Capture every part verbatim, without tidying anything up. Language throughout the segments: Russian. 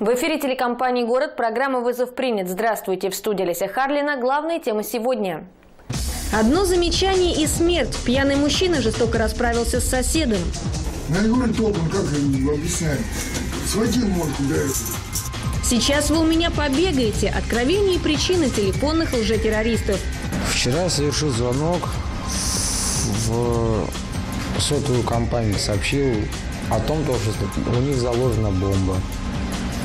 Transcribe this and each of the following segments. В эфире телекомпании «Город» программа «Вызов принят». Здравствуйте, в студии Леся Харлина. Главные темы сегодня. Одно замечание и смерть. Пьяный мужчина жестоко расправился с соседом. Надо говорить толком, как объяснять. Схватил морку, да. Сейчас вы у меня побегаете. Откровения и причины телефонных лжетеррористов. Вчера совершил звонок в сотовую компанию. Сообщил о том, что у них заложена бомба.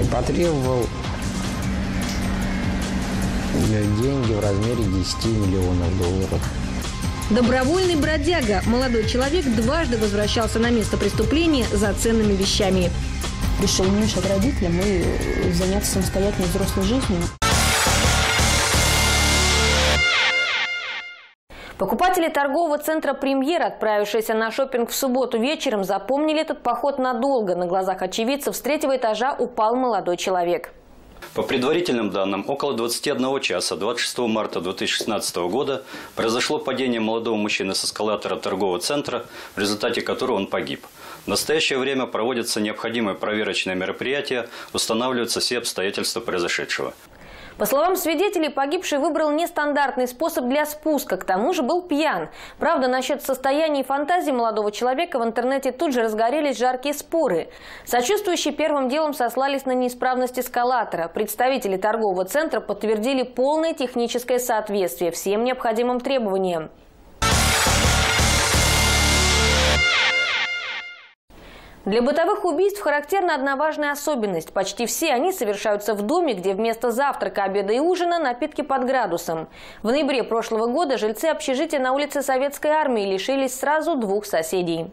И потребовал деньги в размере десяти миллионов долларов. Добровольный бродяга. Молодой человек дважды возвращался на место преступления за ценными вещами. Решил не мешать родителям и заняться самостоятельной взрослой жизнью. Покупатели торгового центра «Премьер», отправившиеся на шопинг в субботу вечером, запомнили этот поход надолго. На глазах очевидцев с третьего этажа упал молодой человек. По предварительным данным, около двадцати одного часа двадцать шестого марта две тысячи шестнадцатого года произошло падение молодого мужчины с эскалатора торгового центра, в результате которого он погиб. В настоящее время проводятся необходимые проверочные мероприятия, устанавливаются все обстоятельства произошедшего. По словам свидетелей, погибший выбрал нестандартный способ для спуска, к тому же был пьян. Правда, насчет состояния и фантазии молодого человека в интернете тут же разгорелись жаркие споры. Сочувствующие первым делом сослались на неисправность эскалатора. Представители торгового центра подтвердили полное техническое соответствие всем необходимым требованиям. Для бытовых убийств характерна одна важная особенность. Почти все они совершаются в доме, где вместо завтрака, обеда и ужина напитки под градусом. В ноябре прошлого года жильцы общежития на улице Советской Армии лишились сразу двух соседей.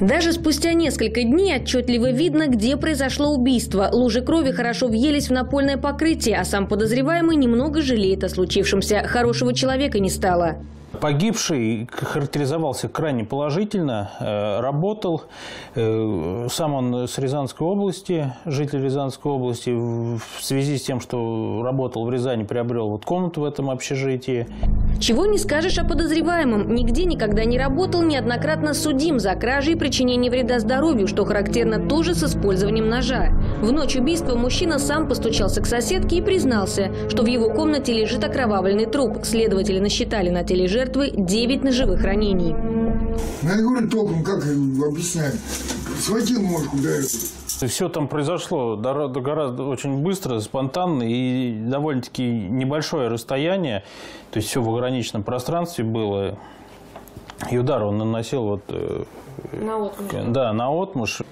Даже спустя несколько дней отчетливо видно, где произошло убийство. Лужи крови хорошо въелись в напольное покрытие, а сам подозреваемый немного жалеет о случившемся. Хорошего человека не стало. Погибший характеризовался крайне положительно, работал. Сам он с Рязанской области, житель Рязанской области. В связи с тем, что работал в Рязани, приобрел вот комнату в этом общежитии. Чего не скажешь о подозреваемом. Нигде никогда не работал, неоднократно судим за кражи и причинение вреда здоровью, что характерно тоже с использованием ножа. В ночь убийства мужчина сам постучался к соседке и признался, что в его комнате лежит окровавленный труп. Следователи насчитали на теле жертвы девять ножевых ранений. Надо говорить толком, как объяснять. Схватил мошку, да. Все там произошло гораздо очень быстро, спонтанно и довольно-таки небольшое расстояние. То есть все в ограниченном пространстве было. И удар он наносил вот, наотмашь. Да, наотмашь.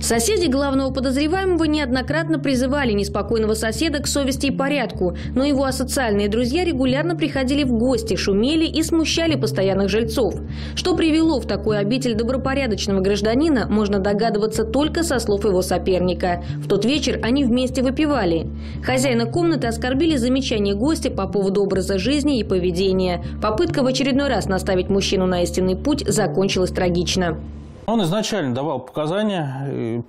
Соседи главного подозреваемого неоднократно призывали неспокойного соседа к совести и порядку, но его асоциальные друзья регулярно приходили в гости, шумели и смущали постоянных жильцов. Что привело в такую обитель добропорядочного гражданина, можно догадываться только со слов его соперника. В тот вечер они вместе выпивали. Хозяина комнаты оскорбили замечания гостя по поводу образа жизни и поведения. Попытка в очередной раз наставить мужчину на истинный путь закончилась трагично. Он изначально давал показания,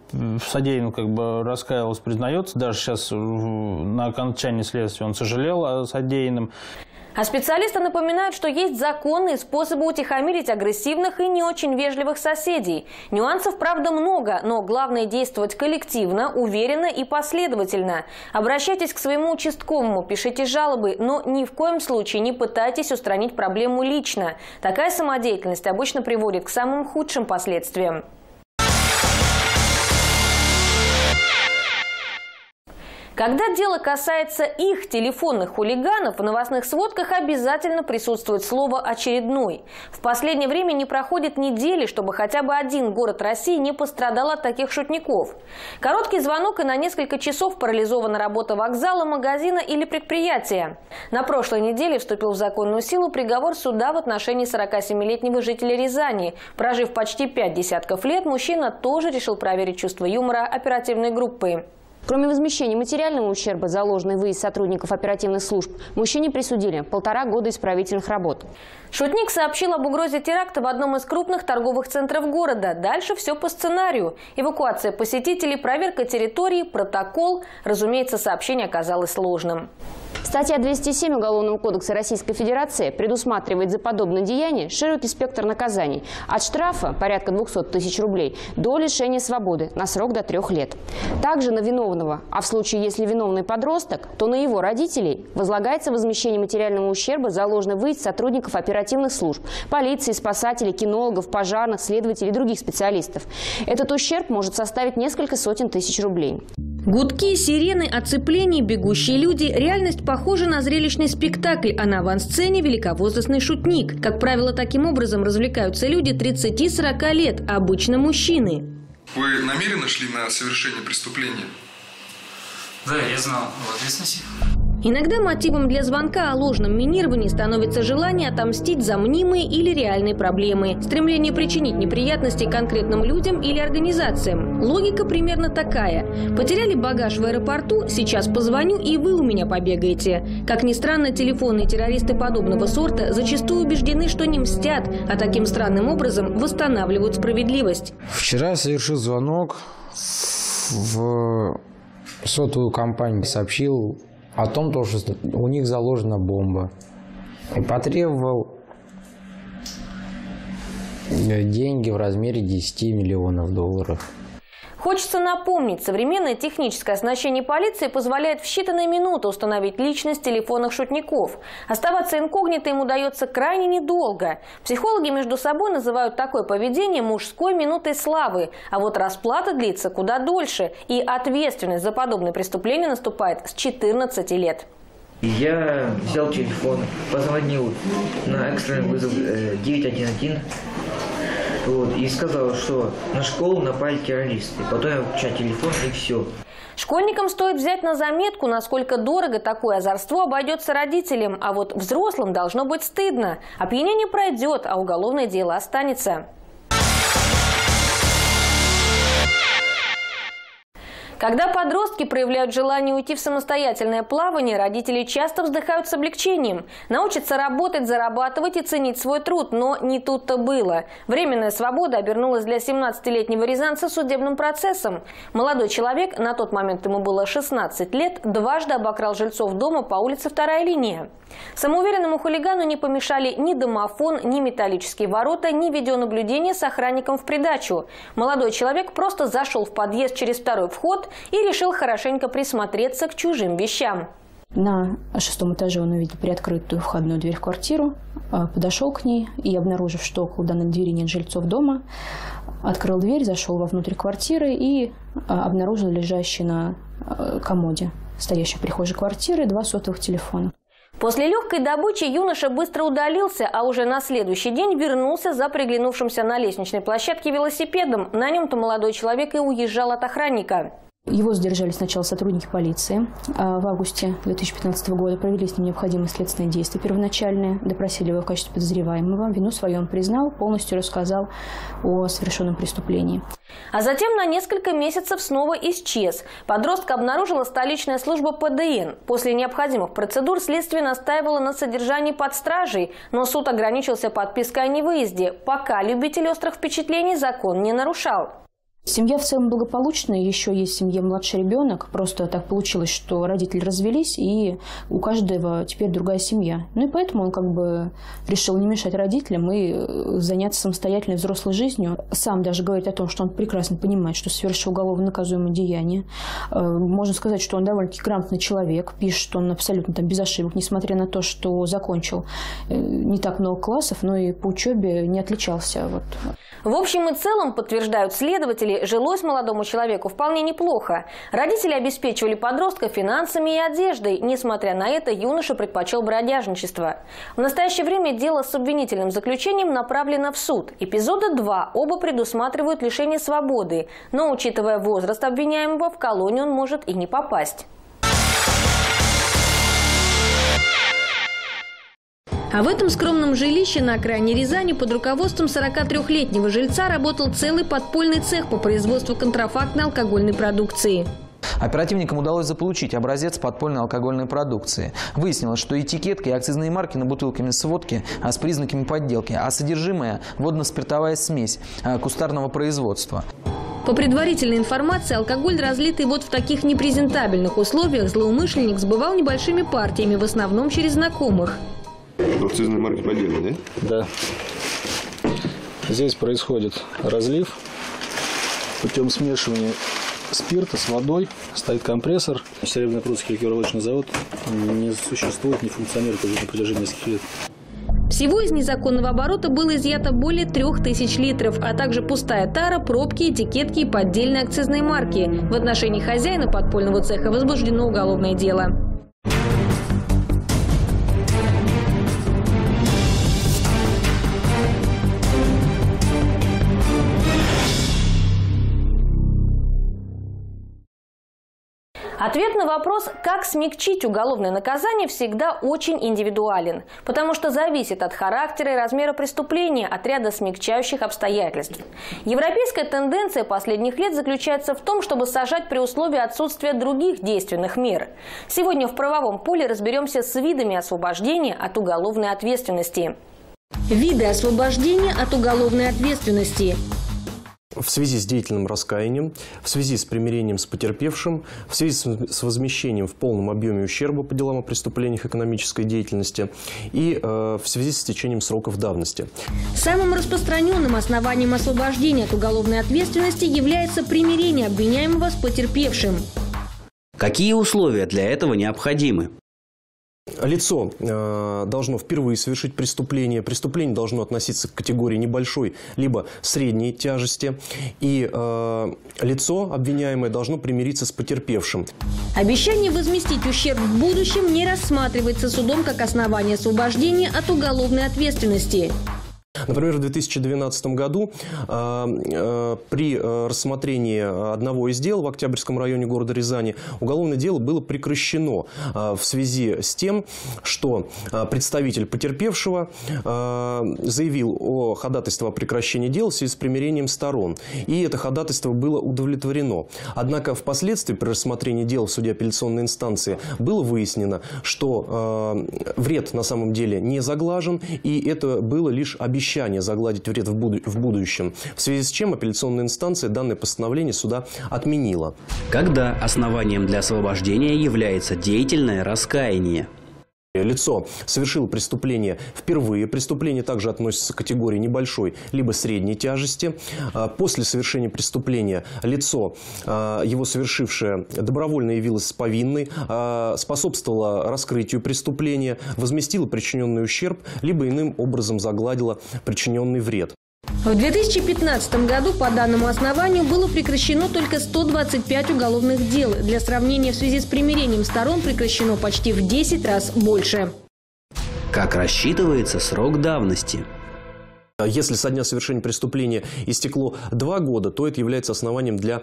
содеянно как бы раскаялся, признается. Даже сейчас на окончании следствия он сожалел о содеянном. А специалисты напоминают, что есть законные способы утихомирить агрессивных и не очень вежливых соседей. Нюансов, правда, много, но главное действовать коллективно, уверенно и последовательно. Обращайтесь к своему участковому, пишите жалобы, но ни в коем случае не пытайтесь устранить проблему лично. Такая самодеятельность обычно приводит к самым худшим последствиям. Когда дело касается их, телефонных хулиганов, в новостных сводках обязательно присутствует слово «очередной». В последнее время не проходит недели, чтобы хотя бы один город России не пострадал от таких шутников. Короткий звонок, и на несколько часов парализована работа вокзала, магазина или предприятия. На прошлой неделе вступил в законную силу приговор суда в отношении сорокасемилетнего жителя Рязани. Прожив почти пять десятков лет, мужчина тоже решил проверить чувство юмора оперативной группы. Кроме возмещения материального ущерба, заложенный выезд сотрудников оперативных служб, мужчине присудили полтора года исправительных работ. Шутник сообщил об угрозе теракта в одном из крупных торговых центров города. Дальше все по сценарию. Эвакуация посетителей, проверка территории, протокол. Разумеется, сообщение оказалось сложным. Статья двести семь Уголовного кодекса Российской Федерации предусматривает за подобное деяние широкий спектр наказаний. От штрафа порядка двухсот тысяч рублей до лишения свободы на срок до трех лет. Также на виновного виновного, а в случае, если виновный подросток, то на его родителей возлагается возмещение материального ущерба за ложный выезд сотрудников оперативных служб, полиции, спасателей, кинологов, пожарных, следователей и других специалистов. Этот ущерб может составить несколько сотен тысяч рублей. Гудки, сирены, оцепления, бегущие люди. Реальность похожа на зрелищный спектакль, а на авансцене великовозрастный шутник. Как правило, таким образом развлекаются люди тридцати-сорока лет, обычно мужчины. Вы намеренно шли на совершение преступления? Да, я знал об ответственности. Иногда мотивом для звонка о ложном минировании становится желание отомстить за мнимые или реальные проблемы, стремление причинить неприятности конкретным людям или организациям. Логика примерно такая. Потеряли багаж в аэропорту, сейчас позвоню и вы у меня побегаете. Как ни странно, телефонные террористы подобного сорта зачастую убеждены, что не мстят, а таким странным образом восстанавливают справедливость. Вчера я совершил звонок в сотовую компанию, сообщил о том, что у них заложена бомба. И потребовал деньги в размере десяти миллионов долларов. Хочется напомнить, современное техническое оснащение полиции позволяет в считанные минуты установить личность телефонных шутников. Оставаться инкогнито им удается крайне недолго. Психологи между собой называют такое поведение мужской минутой славы. А вот расплата длится куда дольше. И ответственность за подобные преступления наступает с четырнадцати лет. Я взял телефон, позвонил на экстренный вызов девять один один. Вот, и сказала, что на школу напали террористы. Потом я включаю телефон и все. Школьникам стоит взять на заметку, насколько дорого такое озорство обойдется родителям. А вот взрослым должно быть стыдно. Опьянение пройдет, а уголовное дело останется. Когда подростки проявляют желание уйти в самостоятельное плавание, родители часто вздыхают с облегчением. Научатся работать, зарабатывать и ценить свой труд, но не тут-то было. Временная свобода обернулась для семнадцатилетнего рязанца судебным процессом. Молодой человек, на тот момент ему было шестнадцать лет, дважды обокрал жильцов дома по улице Вторая линия. Самоуверенному хулигану не помешали ни домофон, ни металлические ворота, ни видеонаблюдение с охранником в придачу. Молодой человек просто зашел в подъезд через второй вход и решил хорошенько присмотреться к чужим вещам. На шестом этаже он увидел приоткрытую входную дверь в квартиру, подошел к ней и, обнаружив, что около данной двери нет жильцов дома, открыл дверь, зашел вовнутрь квартиры и обнаружил лежащий на комоде, стоящий в прихожей квартиры, два сотовых телефона. После легкой добычи юноша быстро удалился, а уже на следующий день вернулся за приглянувшимся на лестничной площадке велосипедом. На нем-то молодой человек и уезжал от охранника. Его задержали сначала сотрудники полиции. В августе две тысячи пятнадцатого года провели с ним необходимые следственные действия первоначальные. Допросили его в качестве подозреваемого. Вину свою он признал, полностью рассказал о совершенном преступлении. А затем на несколько месяцев снова исчез. Подростка обнаружила столичная служба ПДН. После необходимых процедур следствие настаивало на содержании под стражей, но суд ограничился подпиской о невыезде. Пока любитель острых впечатлений закон не нарушал. Семья в целом благополучная, еще есть в семье младший ребенок. Просто так получилось, что родители развелись, и у каждого теперь другая семья. Ну и поэтому он как бы решил не мешать родителям и заняться самостоятельной взрослой жизнью. Сам даже говорит о том, что он прекрасно понимает, что совершил уголовно наказуемое деяние. Можно сказать, что он довольно-таки грамотный человек. Пишет он абсолютно там без ошибок, несмотря на то, что закончил не так много классов, но и по учебе не отличался. Вот. В общем и целом, подтверждают следователи, жилось молодому человеку вполне неплохо. Родители обеспечивали подростка финансами и одеждой. Несмотря на это, юноша предпочел бродяжничество. В настоящее время дело с обвинительным заключением направлено в суд. Эпизода два оба предусматривают лишение свободы. Но, учитывая возраст обвиняемого, в колонию он может и не попасть. А в этом скромном жилище на окраине Рязани под руководством сорокатрёхлетнего жильца работал целый подпольный цех по производству контрафактной алкогольной продукции. Оперативникам удалось заполучить образец подпольной алкогольной продукции. Выяснилось, что этикетки и акцизные марки на бутылками с водки а с признаками подделки, а содержимое – водно-спиртовая смесь а, кустарного производства. По предварительной информации, алкоголь, разлитый вот в таких непрезентабельных условиях, злоумышленник сбывал небольшими партиями, в основном через знакомых. Акцизные марки поддельные, да? Да. Здесь происходит разлив путем смешивания спирта с водой, стоит компрессор. Серебряно-прудский ликеро-водочный завод не существует, не функционирует уже на протяжении нескольких лет. Всего из незаконного оборота было изъято более трех тысяч литров, а также пустая тара, пробки, этикетки и поддельные акцизные марки. В отношении хозяина подпольного цеха возбуждено уголовное дело. Ответ на вопрос, как смягчить уголовное наказание, всегда очень индивидуален, потому что зависит от характера и размера преступления, от ряда смягчающих обстоятельств. Европейская тенденция последних лет заключается в том, чтобы сажать при условии отсутствия других действенных мер. Сегодня в правовом поле разберемся с видами освобождения от уголовной ответственности. Виды освобождения от уголовной ответственности. В связи с деятельным раскаянием, в связи с примирением с потерпевшим, в связи с возмещением в полном объеме ущерба по делам о преступлениях экономической деятельности и э, в связи с истечением сроков давности. Самым распространенным основанием освобождения от уголовной ответственности является примирение обвиняемого с потерпевшим. Какие условия для этого необходимы? Лицо э, должно впервые совершить преступление. Преступление должно относиться к категории небольшой либо средней тяжести. И э, лицо обвиняемое должно примириться с потерпевшим. Обещание возместить ущерб в будущем не рассматривается судом как основание освобождения от уголовной ответственности. Например, в две тысячи двенадцатом году э, э, при э, рассмотрении одного из дел в Октябрьском районе города Рязани уголовное дело было прекращено э, в связи с тем, что э, представитель потерпевшего э, заявил о ходатайстве о прекращении дела в связи с примирением сторон. И это ходатайство было удовлетворено. Однако впоследствии при рассмотрении дела в суде апелляционной инстанции было выяснено, что э, вред на самом деле не заглажен, и это было лишь обещание загладить вред в, буду в будущем, в связи с чем апелляционная инстанция данное постановление суда отменила. Когда основанием для освобождения является деятельное раскаяние? Лицо совершило преступление впервые. Преступление также относится к категории небольшой либо средней тяжести. После совершения преступления лицо, его совершившее, добровольно явилось повинной, способствовало раскрытию преступления, возместило причиненный ущерб, либо иным образом загладило причиненный вред. В две тысячи пятнадцатом году по данному основанию было прекращено только сто двадцать пять уголовных дел. Для сравнения, в связи с примирением сторон прекращено почти в десять раз больше. Как рассчитывается срок давности? Если со дня совершения преступления истекло два года, то это является основанием для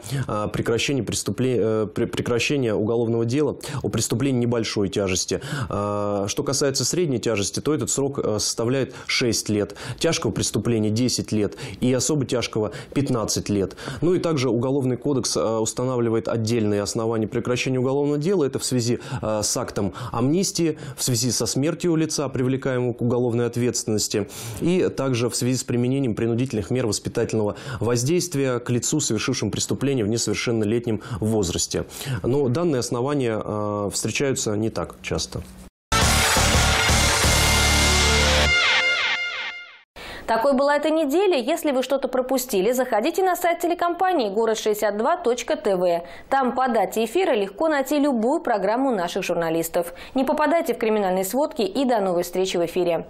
прекращения, преступле... прекращения уголовного дела о преступлении небольшой тяжести. Что касается средней тяжести, то этот срок составляет шесть лет, тяжкого преступления десять лет и особо тяжкого пятнадцать лет. Ну и также Уголовный кодекс устанавливает отдельные основания прекращения уголовного дела. Это в связи с актом амнистии, в связи со смертью лица, привлекаемого к уголовной ответственности, и также в связи в связи с применением принудительных мер воспитательного воздействия к лицу, совершившим преступление в несовершеннолетнем возрасте. Но данные основания э, встречаются не так часто. Такой была эта неделя. Если вы что-то пропустили, заходите на сайт телекомпании город шестьдесят два точка тв. Там по дате эфира легко найти любую программу наших журналистов. Не попадайте в криминальные сводки и до новой встречи в эфире.